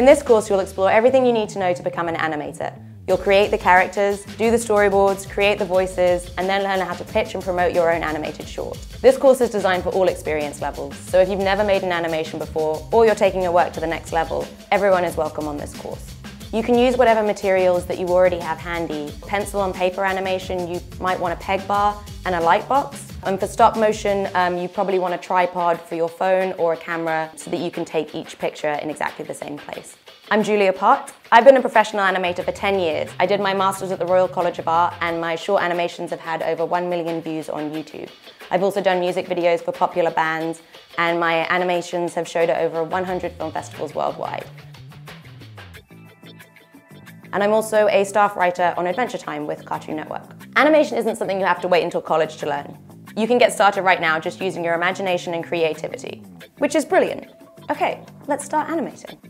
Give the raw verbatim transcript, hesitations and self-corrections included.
In this course, you'll explore everything you need to know to become an animator. You'll create the characters, do the storyboards, create the voices, and then learn how to pitch and promote your own animated short. This course is designed for all experience levels, so if you've never made an animation before, or you're taking your work to the next level, everyone is welcome on this course. You can use whatever materials that you already have handy. Pencil and paper animation, you might want a peg bar and a light box. And for stop motion, um, you probably want a tripod for your phone or a camera so that you can take each picture in exactly the same place. I'm Julia Pott. I've been a professional animator for ten years. I did my master's at the Royal College of Art, and my short animations have had over one million views on YouTube. I've also done music videos for popular bands, and my animations have showed at over one hundred film festivals worldwide. And I'm also a staff writer on Adventure Time with Cartoon Network. Animation isn't something you have to wait until college to learn. You can get started right now just using your imagination and creativity, which is brilliant. Okay, let's start animating.